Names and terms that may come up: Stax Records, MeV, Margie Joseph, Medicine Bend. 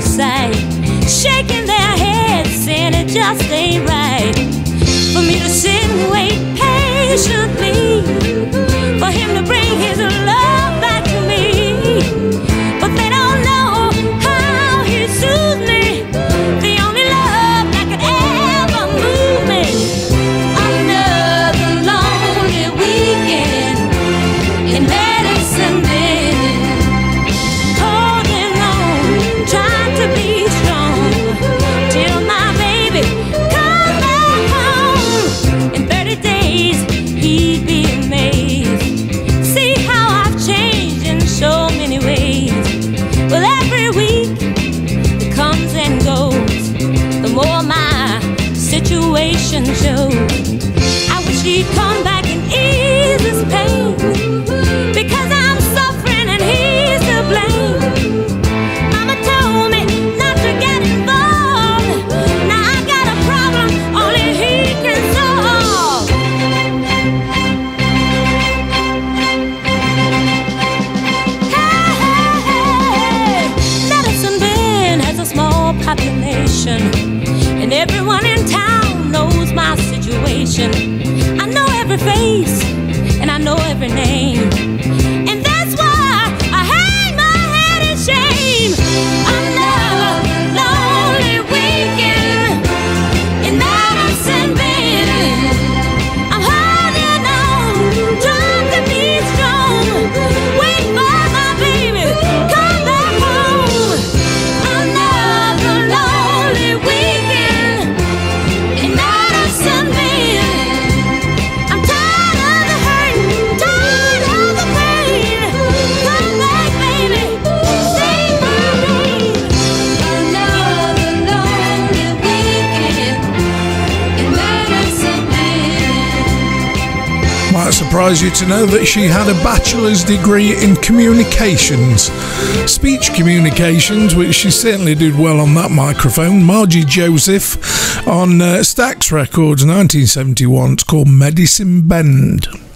the sight, shaking their heads, saying it just ain't right. For me to sit and wait patiently, for him to bring his love back to me. But they don't know how he soothes me, the only love that could ever move me. Another lonely weekend in Medicine Bend, holding on, trying to be strong, till my baby comes back home. In 30 days he'd be amazed, see how I've changed in so many ways. Well, every week it comes and goes, the more my situation shows. I wish he'd come back and ease his pain, because I'm suffering and he's to blame. Mama told me not to get involved, now I got a problem only he can solve. Hey, Medicine Bend has a small population, and everyone in town knows my situation. I know every face, and I know every name, and that's why I hang my head in shame. Another lonely weekend in Medicine Bend, I'm holding on, trying to be strong, wait for my baby, come back home. Another lonely weekend in Medicine Bend, I'm tired of the hurting, tired of the pain, come back baby, save my pain. Another lonely weekend in Medicine Bend. Might surprise you to know that she had a bachelor's degree in communications, speech communications, which she certainly did well on that microphone. Margie Joseph on Stax Records, 1971. It's called Medicine Bend.